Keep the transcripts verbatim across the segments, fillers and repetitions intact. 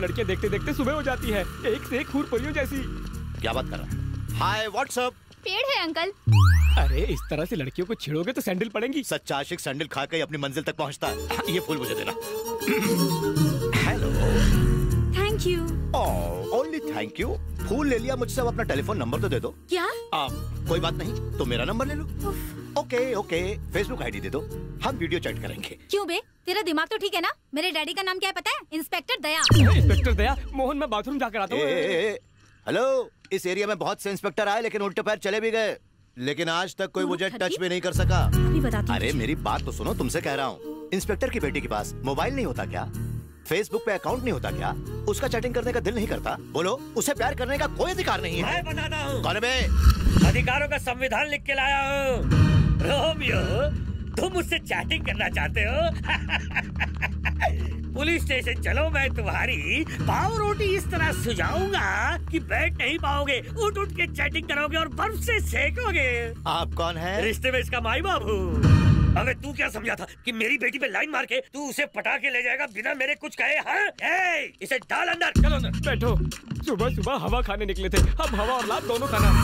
लड़कियां देखते देखते सुबह हो जाती है, एक से एक हूर परियों जैसी। क्या बात कर रहा है? Hi what's up. पेड़ है अंकल। अरे इस तरह से लड़कियों को छेड़ोगे तो सैंडल पड़ेंगी। सच्चा आशिक सैंडल खा के अपनी मंजिल तक पहुंचता है। ये फूल मुझे देना। Hello. Thank you. Oh only thank you. फूल ले लिया मुझसे, अब अपना टेलीफोन नंबर तो दे दो। क्या? आ, कोई बात नहीं, तो मेरा नंबर ले लो। ओके ओके, फेसबुक आईडी दे दो, हम वीडियो चैट करेंगे। क्यों बे, तेरा दिमाग तो ठीक है ना? मेरे डैडी का नाम क्या है पता है? इंस्पेक्टर दया। इंस्पेक्टर दया? मोहन मैं बाथरूम जाकर आता हूँ। हेलो, इस एरिया में बहुत से इंस्पेक्टर आए लेकिन उल्टे पैर चले भी गए, लेकिन आज तक कोई मुझे टच भी नहीं कर सका। अभी बताती हूँ। अरे मेरी बात तो सुनो, तुमसे कह रहा हूँ। इंस्पेक्टर की बेटी के पास मोबाइल नहीं होता क्या? फेसबुक पे अकाउंट नहीं होता क्या? उसका चैटिंग करने का दिल नहीं करता? बोलो, उसे प्यार करने का कोई अधिकार नहीं है। मैं बनाना हूँ। कौन बे? अधिकारों का संविधान लिख के लाया हूँ। रोमियो, तुम उससे चैटिंग करना चाहते हो? पुलिस स्टेशन चलो, मैं तुम्हारी पाव रोटी इस तरह सुझाऊंगा कि बैठ नहीं पाओगे, उठ उठ के चैटिंग करोगे और बर्फ से सेकोगे। आप कौन है? रिश्ते में इसका माई बाप हूँ। अबे तू क्या समझा था कि मेरी बेटी पे लाइन मार के तू उसे पटा के ले जाएगा बिना मेरे कुछ कहे? हाँ? ए, इसे डाल अंदर। चलो अंदर बैठो। सुबह सुबह हवा खाने निकले थे, अब हवा और लाभ दोनों खाना।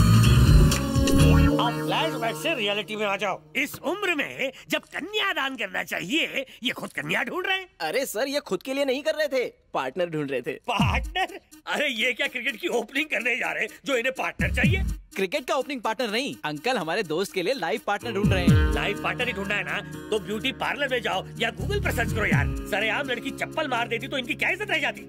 आप फ्लैशबैक से रियलिटी में आ जाओ। इस उम्र में जब कन्यादान करना चाहिए, ये खुद कन्या ढूंढ रहे हैं। अरे सर, ये खुद के लिए नहीं कर रहे थे, पार्टनर ढूंढ रहे थे। पार्टनर? अरे ये क्या क्रिकेट की ओपनिंग करने जा रहे जो इन्हें पार्टनर चाहिए? क्रिकेट का ओपनिंग पार्टनर नहीं अंकल, हमारे दोस्त के लिए लाइफ पार्टनर ढूंढ रहे हैं। लाइफ पार्टनर ही ढूंढना है ना, तो ब्यूटी पार्लर में जाओ या गूगल पर सर्च करो यार। सरेआम लड़की चप्पल मार देती तो इनकी क्या इज्जत रह जाती?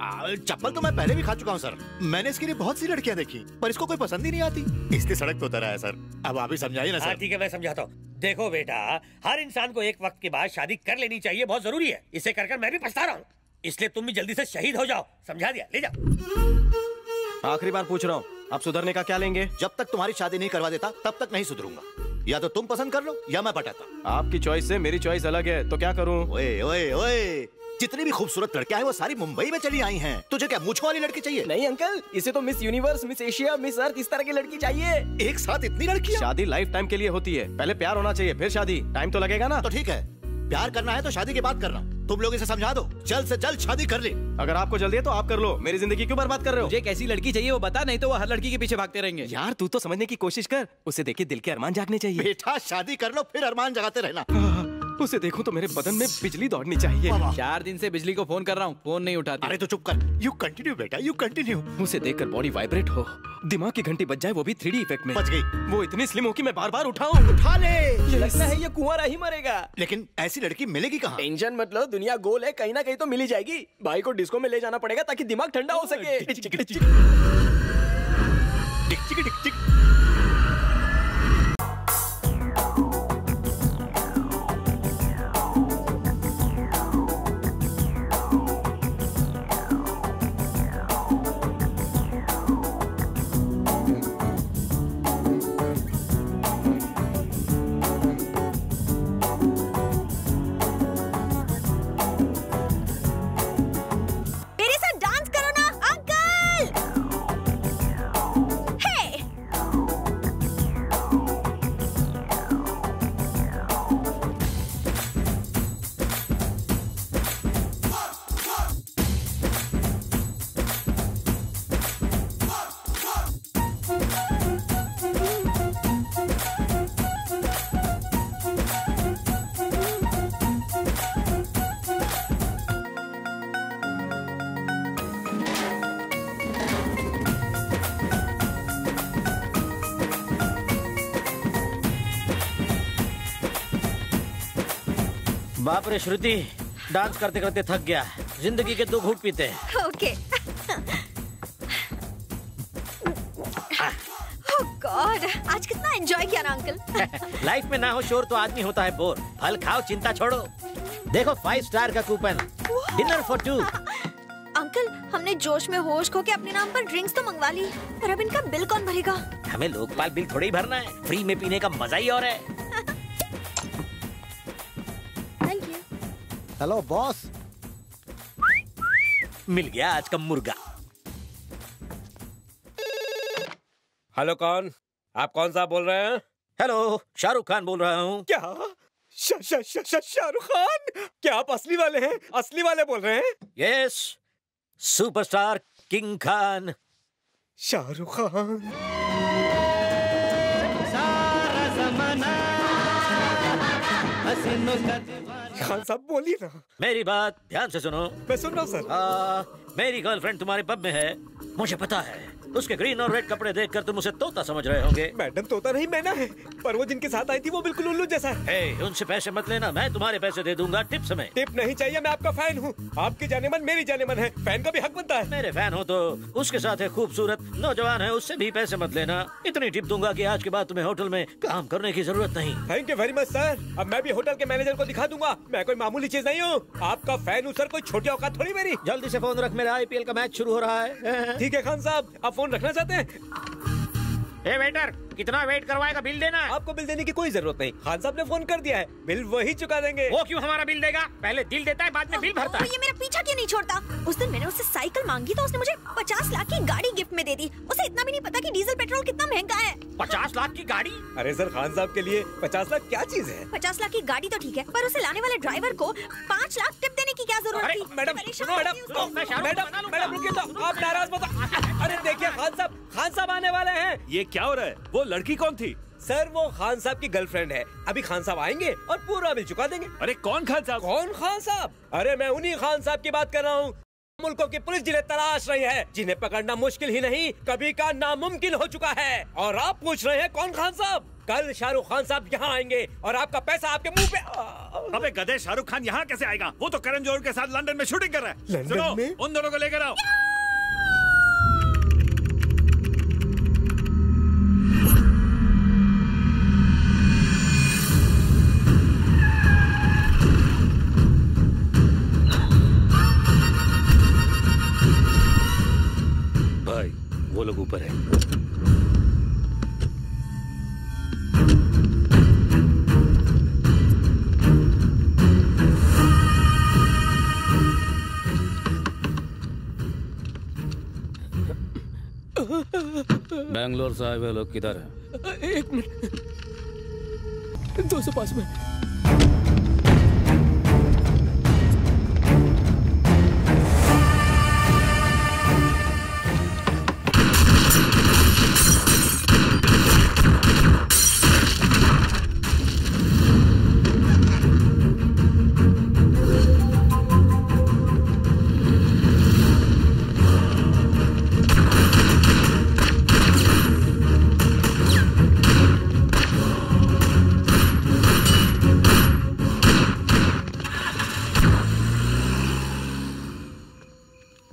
चप्पल तो मैं पहले भी खा चुका हूँ सर। मैंने इसके लिए बहुत सी लड़कियाँ देखी पर इसको कोई पसंद ही नहीं आती, इसलिए सड़क तो उतरा है सर। अब आप ही समझाइए ना सर। ठीक है, मैं समझाता हूँ। देखो बेटा, हर इंसान को एक वक्त के बाद शादी कर लेनी चाहिए, बहुत जरूरी है। इसे कर कर मैं भी पछता रहा हूँ, इसलिए तुम भी जल्दी से शहीद हो जाओ। समझा दिया, ले जाओ। आखिरी बार पूछ रहा हूँ, आप सुधरने का क्या लेंगे? जब तक तुम्हारी शादी नहीं करवा देता तब तक नहीं सुधरूंगा। या तो तुम पसंद कर लो या मैं पटाता। आपकी चॉइस से मेरी चॉइस अलग है, तो क्या करूँ? ओए ओए ओए, जितनी भी खूबसूरत लड़कियां हैं वो सारी मुंबई में चली आई हैं। तुझे क्या मूंछों वाली लड़की चाहिए? नहीं अंकल, इसे तो miss universe, miss Asia, miss earth, इस तरह की लड़की चाहिए। एक साथ इतनी लड़कियां? शादी लाइफ टाइम के लिए होती है, पहले प्यार होना चाहिए फिर शादी। टाइम तो लगेगा ना। तो ठीक है, प्यार करना है तो शादी के बाद करना। तुम लोग इसे समझा दो, जल्द से जल्द शादी कर ले। अगर आपको जल्दी है तो आप कर लो, मेरी जिंदगी क्यों बर्बाद कर रहे हो? मुझे कैसी लड़की चाहिए वो बता, नहीं तो वो हर लड़की के पीछे भागते रहेंगे। यार तू तो समझने की कोशिश कर, उसे देख के दिल के अरमान जागने चाहिए। बेटा शादी कर लो फिर अरमान जगाते रहना। आ, उसे देखो तो मेरे बदन में बिजली दौड़नी चाहिए। चार दिन से बिजली को फोन कर रहा हूँ, फोन नहीं उठाती। अरे तो चुप कर, यू कंटिन्यू बेटा, यू कंटिन्यू। उसे देखकर बॉडी वाइब्रेट हो, दिमाग की घंटी बज जाए, वो भी थ्री डी इफेक्ट में। बच गई। वो इतनी स्लिम हो कि मैं बार बार उठाऊं। उठा ले। लगता है ये कुंवारा ही मरेगा। लेकिन ऐसी लड़की मिलेगी कहाँ? टेंशन मत लो, दुनिया गोल है, कहीं ना कहीं तो मिल ही जाएगी। भाई को डिस्को में ले जाना पड़ेगा ताकि दिमाग ठंडा हो सके। टिक टिक टिक। बाप रे श्रुति, डांस करते करते थक गया। जिंदगी के दो घूंट पीते हैं। ओके। ओह गॉड, आज कितना एंजॉय किया ना अंकल। लाइफ में ना हो शोर तो आदमी होता है बोर। फल खाओ, चिंता छोड़ो। देखो फाइव स्टार का coupon, dinner for two. Uncle हमने जोश में होश खो के अपने नाम पर ड्रिंक्स तो मंगवा ली, पर अब इनका बिल कौन भरेगा? हमें लोकपाल बिल थोड़ी भरना है, फ्री में पीने का मजा ही और है। हेलो बॉस, मिल गया आज का मुर्गा। हेलो कौन? आप कौन साहब बोल रहे हैं? हेलो, शाहरुख खान बोल रहा हूँ। क्या शाहरुख खान? क्या आप असली वाले हैं? असली वाले बोल रहे हैं? Yes, superstar king Khan Shahrukh Khan. सारा जमाना हसीनों का दीवाना। खान साहब बोलिए ना। मेरी बात ध्यान से सुनो। मैं सुन रहा हूँ सर। आ, मेरी गर्लफ्रेंड तुम्हारे पब में है, मुझे पता है। उसके ग्रीन और रेड कपड़े देखकर तुम उसे तोता समझ रहे होंगे। मैडम तोता नहीं मैना है, पर वो जिनके साथ आई थी वो बिल्कुल उल्लू जैसा है। ए, उनसे पैसे मत लेना, मैं तुम्हारे पैसे दे दूंगा। टिप्स में टिप नहीं चाहिए, मैं आपका फैन हूँ। आपके जाने मन मेरी जाने मन है, फैन का भी हक बनता है। मेरे फैन हो तो उसके साथ है खूबसूरत नौजवान है, उससे भी पैसे मत लेना। इतनी टिप दूंगा कि आज के बाद तुम्हें होटल में काम करने की जरूरत नहीं। Thank you very much sir. अब मैं भी होटल के मैनेजर को दिखा दूंगा मैं कोई मामूली चीज नहीं हूँ। आपका फैन हूँ सर, कोई छोटी औकात थोड़ी मेरी। जल्दी ऐसी फोन रख, मेरा आई पी एल का मैच शुरू हो रहा है। ठीक है खान साहब, आप फोन रखना चाहते हैं? ए वेटर, कितना वेट करवाएगा? बिल देना है। आपको बिल देने की कोई जरूरत नहीं, खान साहब ने फोन कर दिया है, बिल वही चुका देंगे। वो क्यों हमारा बिल देगा? पहले दिल देता है, बाद में बिल भरता है। ये मेरा पीछा क्यों नहीं छोड़ता? उस दिन मैंने उससे साइकिल मांगी तो उसने मुझे पचास लाख की गाड़ी गिफ्ट में दे दी। उसे इतना भी नहीं पता कि डीजल पेट्रोल कितना महंगा है। पचास लाख की गाड़ी? अरे सर, खान साहब के लिए पचास लाख क्या चीज है? पचास लाख की गाड़ी तो ठीक है, पर उसे लाने वाले ड्राइवर को पाँच लाख टिप देने की क्या जरूरत? मैडम मैडम रुकिए तो, आप नाराज मत। अरे देखिए खान साहब, खान साहब आने वाले हैं। ये क्या हो रहा है? वो लड़की कौन थी? सर वो खान साहब की गर्लफ्रेंड है। अभी खान साहब आएंगे और पूरा बिल चुका देंगे। अरे कौन खान साहब? कौन खान साहब? अरे मैं उन्हीं खान साहब की बात कर रहा हूँ मुल्कों की पुलिस जिन्हें तलाश रही है, जिन्हें पकड़ना मुश्किल ही नहीं कभी का नामुमकिन हो चुका है। और आप पूछ रहे हैं कौन खान साहब? कल शाहरुख खान साहब यहाँ आएंगे और आपका पैसा आपके मुंह पे। अबे गधे, शाहरुख खान यहाँ कैसे आएगा? वो तो करण जौहर के साथ लंदन में शूटिंग कर रहा है। उन दोनों को लेकर आओ। वो लोग ऊपर है। बैंगलोर से आए हुए लोग किधर है? एक मिनट, दो सौ पांच में।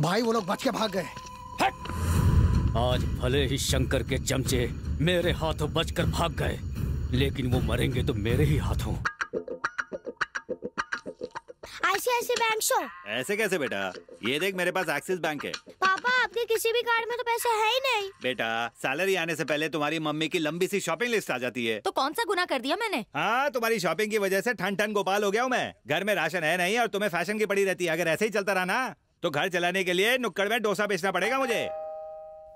भाई वो लोग बच के भाग गए। आज भले ही शंकर के चमचे मेरे हाथों बचकर भाग गए, लेकिन वो मरेंगे तो मेरे ही हाथों। I C I C I bank show. ऐसे कैसे बेटा? ये देख मेरे पास एक्सिस बैंक है। पापा आपके किसी भी कार्ड में तो पैसे है ही नहीं। बेटा सैलरी आने से पहले तुम्हारी मम्मी की लंबी सी शॉपिंग लिस्ट आ जाती है। तो कौन सा गुना कर दिया मैंने? हाँ, तुम्हारी शॉपिंग की वजह से ठन ठन गोपाल हो गया हूँ मैं। घर में राशन है नहीं और तुम्हें फैशन की पड़ी रहती है। अगर ऐसे ही चलता रहा ना तो घर चलाने के लिए नुक्कड़ में डोसा बेचना पड़ेगा मुझे।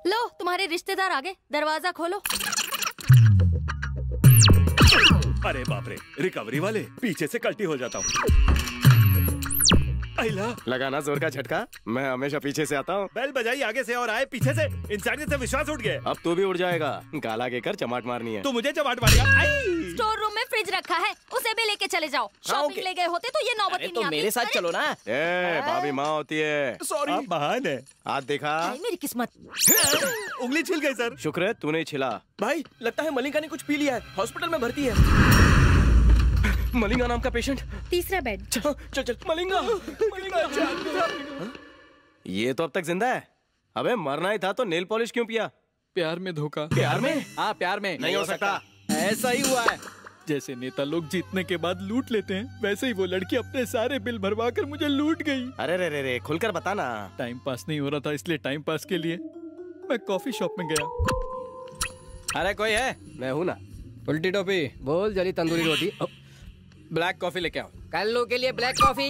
लो तुम्हारे रिश्तेदार आ गए, दरवाजा खोलो। अरे बाप रे, रिकवरी वाले, पीछे से कल्टी हो जाता हूँ। लगाना जोर का झटका, मैं हमेशा पीछे से आता हूँ। बेल बजाई आगे से और आए पीछे से। इंसानियत से विश्वास उठ गए। अब तू भी उड़ जाएगा। गाला के कर चमाट मारनी है तो मुझे चमाट मारेगा। स्टोर रूम में फ्रिज रखा है, उसे भी लेके चले जाओ। शॉपिंग ले गए होते तो ये नौबत नहीं आती। मेरे साथ चलो ना। ए भाभी माँ होती है। सॉरी आप महान है। आज देखा मेरी किस्मत। उंगली छिल गई सर। शुक्र है तूने छिला। भाई लगता है मलिंगा ने कुछ पी लिया है, हॉस्पिटल में भर्ती है। मलिंगा नाम का पेशेंट, तीसरा बेड। चल चल चल मलिंगा, मलिंगा। ये तो अब तक जिंदा है। अबे मरना ही था तो नेल पॉलिश क्यों पिया? प्यार में धोखा। प्यार में? हाँ प्यार में नहीं हो सकता। ऐसा ही हुआ है। जैसे नेता लोग जीतने के बाद लूट लेते हैं, वैसे ही वो लड़की अपने सारे बिल भरवा कर मुझे लूट गई। अरे रे रे रे, खुलकर बता ना। टाइम पास नहीं हो रहा था, इसलिए टाइम पास के लिए मैं कॉफी शॉप में गया। अरे कोई है? मैं हूँ ना। उल्टी टोपी बोल, जली तंदूरी रोटी, ब्लैक कॉफी लेके आओ। कालों के लिए ब्लैक कॉफी।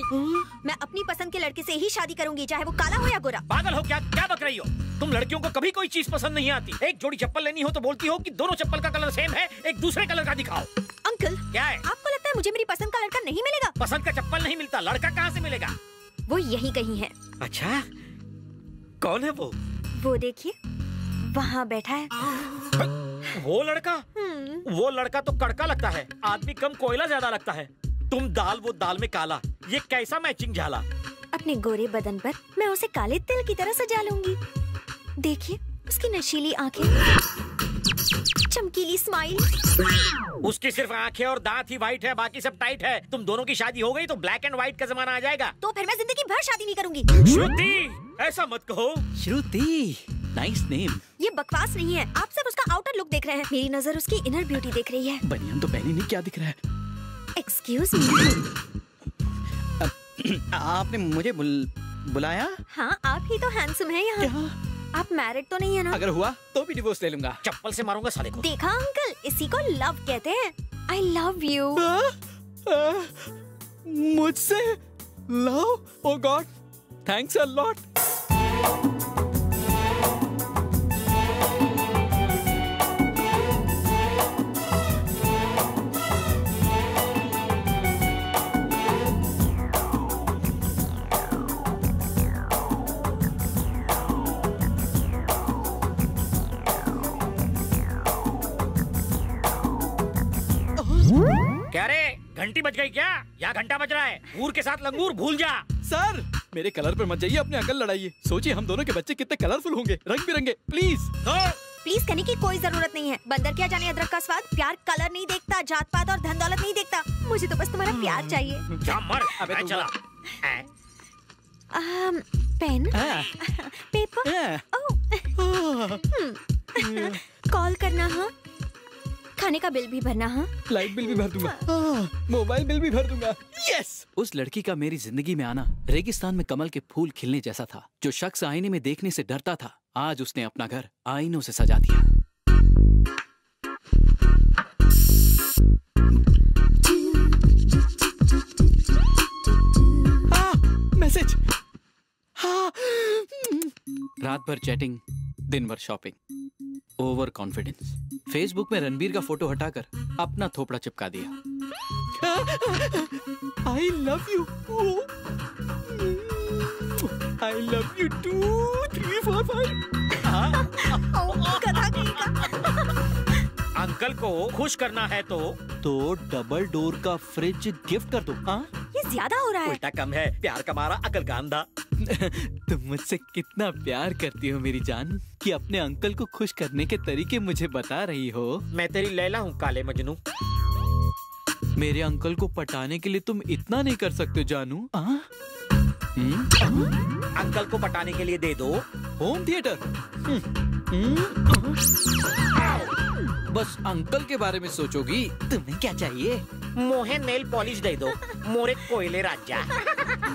मैं अपनी पसंद के लड़के से ही शादी करूंगी, चाहे वो काला हो या गोरा। पागल हो क्या? क्या बक रही हो तुम? लड़कियों को कभी कोई चीज पसंद नहीं आती। एक जोड़ी चप्पल लेनी हो तो बोलती हो कि दोनों चप्पल का कलर सेम है, एक दूसरे कलर का दिखाओ। अंकल क्या है? आपको लगता है मुझे मेरी पसंद का लड़का नहीं मिलेगा? पसंद का चप्पल नहीं मिलता, लड़का कहाँ से मिलेगा? वो यही कहीं है। अच्छा कौन है वो? वो देखिए वहाँ बैठा है। वो लड़का वो लड़का तो कड़का लगता है, आदमी कम कोयला ज्यादा लगता है। तुम दाल वो दाल में काला, ये कैसा मैचिंग झाला। अपने गोरे बदन पर मैं उसे काले तिल की तरह सजा लूंगी। देखिए उसकी नशीली आंखें, चमकीली स्माइल। उसकी सिर्फ आंखें और दांत ही व्हाइट है, बाकी सब टाइट है। तुम दोनों की शादी हो गई तो ब्लैक एंड व्हाइट का जमाना आ जाएगा। तो फिर मैं जिंदगी भर शादी नहीं करूंगी। श्रुति ऐसा मत कहो। Shruti nice name. ये बकवास नहीं है, आप सब उसका आउटर लुक देख रहे हैं, मेरी नजर उसकी इनर ब्यूटी देख रही है। बनियान तो पहनी नहीं, क्या दिख रहा है? एक्सक्यूज मी, आपने मुझे बुल, बुलाया? हाँ आप ही तो हैंडसम है यहाँ। आप मैरिड तो नहीं है ना? अगर हुआ तो भी डिवोर्स ले लूंगा, चप्पल से मारूंगा साले को। देखा अंकल, इसी को लव कहते हैं। I love you. मुझसे love? Oh God thanks a lot. क्या रे घंटी बज गई क्या? यहाँ घंटा बज रहा है। भूर के साथ लंगूर भूल जा। सर मेरे कलर पर मत जाइए, अपने अकल लड़ाइए। सोचिए हम दोनों के बच्चे कितने कलरफुल होंगे, रंग बिरंगे। प्लीज तो। प्लीज करने की कोई जरूरत नहीं है। बंदर क्या जाने अदरक का स्वाद। प्यार कलर नहीं देखता, जात पात और धन दौलत नहीं देखता। मुझे तो बस तुम्हारा प्यार चाहिए। मर चला। पेन पेपर कॉल करना, हाँ खाने का बिल भी भरना, हाँ लाइट बिल भी भर दूंगा, मोबाइल बिल भी भर दूंगा। यस। उस लड़की का मेरी जिंदगी में आना रेगिस्तान में कमल के फूल खिलने जैसा था। जो शख्स आईने में देखने से डरता था, आज उसने अपना घर आईनों से सजा दिया। आ, मैसेज। हाँ। रात भर चैटिंग, दिन भर शॉपिंग, ओवर कॉन्फिडेंस। फेसबुक में रणबीर का फोटो हटाकर अपना थोपड़ा चिपका दिया। I love you, I love you two three four five. Uncle को खुश करना है तो तो डबल डोर का फ्रिज गिफ्ट कर दो। हाँ ये ज्यादा हो रहा है। उल्टा कम है, प्यार का मारा अकल का अंधा। तुम मुझसे कितना प्यार करती हो मेरी जान कि अपने अंकल को खुश करने के तरीके मुझे बता रही हो। मैं तेरी लैला हूँ काले मजनू। मेरे अंकल को पटाने के लिए तुम इतना नहीं कर सकते जानू। आ? आ? अंकल को पटाने के लिए दे दो होम थिएटर। बस अंकल के बारे में सोचोगी। तुम्हें क्या चाहिए? मोहे नेल पॉलिश दे दो, मोरे कोयले राजा।